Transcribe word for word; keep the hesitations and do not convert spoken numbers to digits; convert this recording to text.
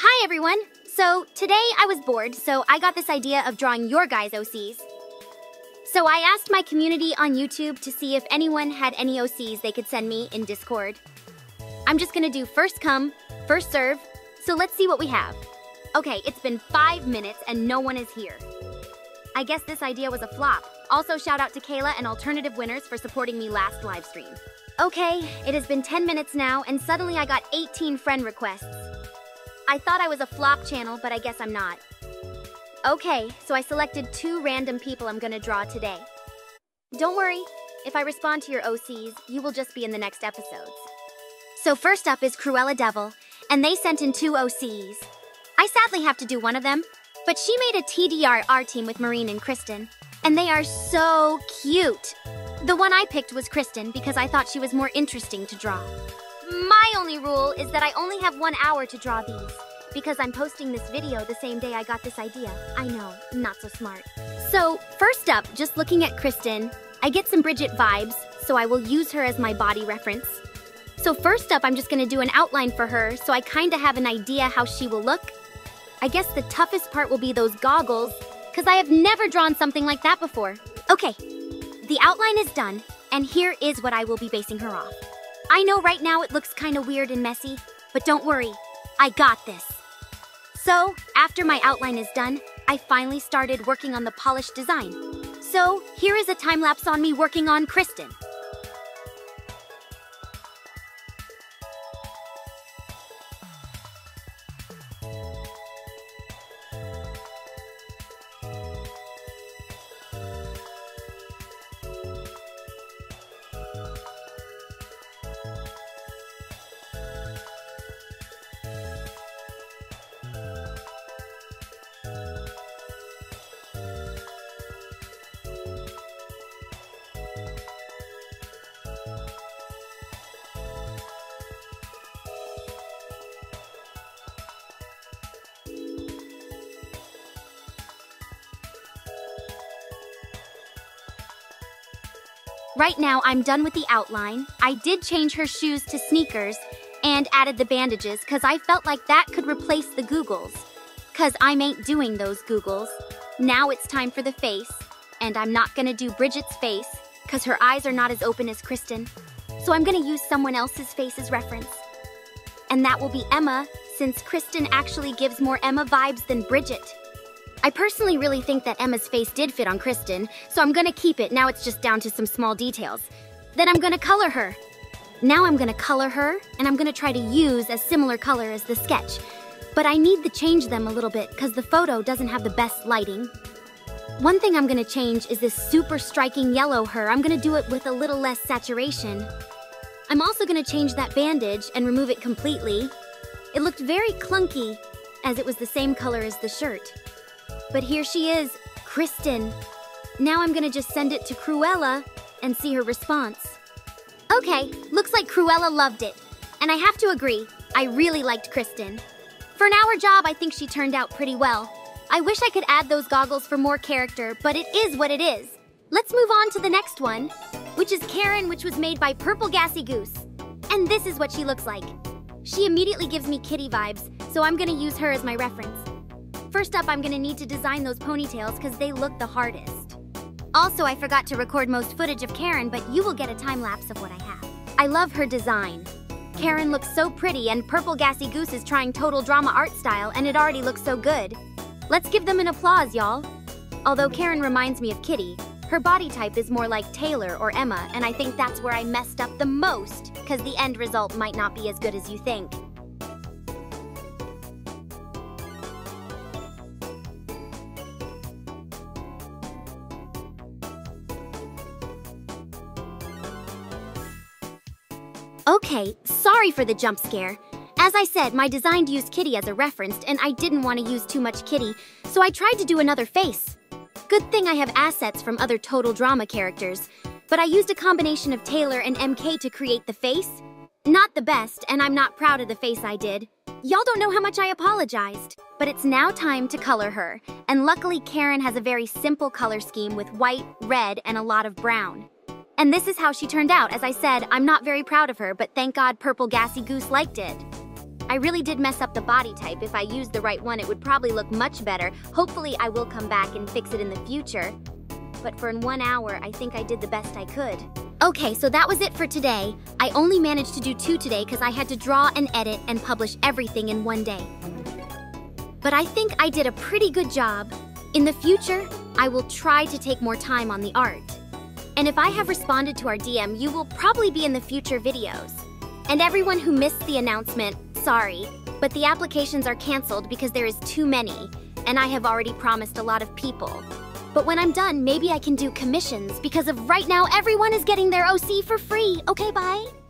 Hi, everyone. So today I was bored, so I got this idea of drawing your guys' O Cs. So I asked my community on YouTube to see if anyone had any O Cs they could send me in Discord. I'm just gonna do first come, first serve, so let's see what we have. Okay, it's been five minutes and no one is here. I guess this idea was a flop. Also, shout out to Kayla and Alternative Winners for supporting me last live stream. Okay, it has been ten minutes now and suddenly I got eighteen friend requests. I thought I was a flop channel, but I guess I'm not. Okay, so I selected two random people I'm gonna draw today. Don't worry, if I respond to your O Cs, you will just be in the next episodes. So first up is Cruella Devil, and they sent in two O Cs. I sadly have to do one of them, but she made a T D R R team with Marine and Kristen, and they are so cute. The one I picked was Kristen because I thought she was more interesting to draw. My only rule is that I only have one hour to draw these, because I'm posting this video the same day I got this idea. I know, not so smart. So first up, just looking at Kristen, I get some Bridget vibes, so I will use her as my body reference. So first up, I'm just gonna do an outline for her, so I kinda have an idea how she will look. I guess the toughest part will be those goggles, cause I have never drawn something like that before. Okay, the outline is done, and here is what I will be basing her off. I know right now it looks kinda weird and messy, but don't worry, I got this. So, after my outline is done, I finally started working on the polished design. So, here is a time-lapse on me working on Kristen. Right now, I'm done with the outline. I did change her shoes to sneakers and added the bandages because I felt like that could replace the googles, because I ain't doing those googles. Now it's time for the face, and I'm not gonna do Bridget's face because her eyes are not as open as Kristen. So I'm gonna use someone else's face as reference. And that will be Emma, since Kristen actually gives more Emma vibes than Bridget. I personally really think that Emma's face did fit on Kristen, so I'm gonna keep it. Now it's just down to some small details. Then I'm gonna color her. Now I'm gonna color her, and I'm gonna try to use a similar color as the sketch. But I need to change them a little bit, because the photo doesn't have the best lighting. One thing I'm gonna change is this super striking yellow her. I'm gonna do it with a little less saturation. I'm also gonna change that bandage and remove it completely. It looked very clunky, as it was the same color as the shirt. But here she is, Kristen. Now I'm gonna just send it to Cruella and see her response. Okay, looks like Cruella loved it. And I have to agree, I really liked Kristen. For an hour job, I think she turned out pretty well. I wish I could add those goggles for more character, but it is what it is. Let's move on to the next one, which is Karen, which was made by Purple Gassy Goose. And this is what she looks like. She immediately gives me Kitty vibes, so I'm gonna use her as my reference. First up, I'm gonna need to design those ponytails because they look the hardest. Also, I forgot to record most footage of Karen, but you will get a time lapse of what I have. I love her design. Karen looks so pretty, and Purple Gassy Goose is trying total drama art style, and it already looks so good. Let's give them an applause, y'all. Although Karen reminds me of Kitty, her body type is more like Taylor or Emma, and I think that's where I messed up the most, because the end result might not be as good as you think. Okay, sorry for the jump scare. As I said, my design used Kitty as a reference, and I didn't want to use too much Kitty, so I tried to do another face. Good thing I have assets from other total drama characters, but I used a combination of Taylor and M K to create the face. Not the best, and I'm not proud of the face I did. Y'all don't know how much I apologized. But it's now time to color her, and luckily Karen has a very simple color scheme with white, red, and a lot of brown. And this is how she turned out. As I said, I'm not very proud of her, but thank God Purple Gassy Goose liked it. I really did mess up the body type. If I used the right one, it would probably look much better. Hopefully, I will come back and fix it in the future. But for in one hour, I think I did the best I could. Okay, so that was it for today. I only managed to do two today because I had to draw and edit and publish everything in one day. But I think I did a pretty good job. In the future, I will try to take more time on the art. And if I have responded to our D M, you will probably be in the future videos. And everyone who missed the announcement, sorry, but the applications are canceled because there is too many, and I have already promised a lot of people. But when I'm done, maybe I can do commissions because of right now everyone is getting their O C for free. Okay, bye.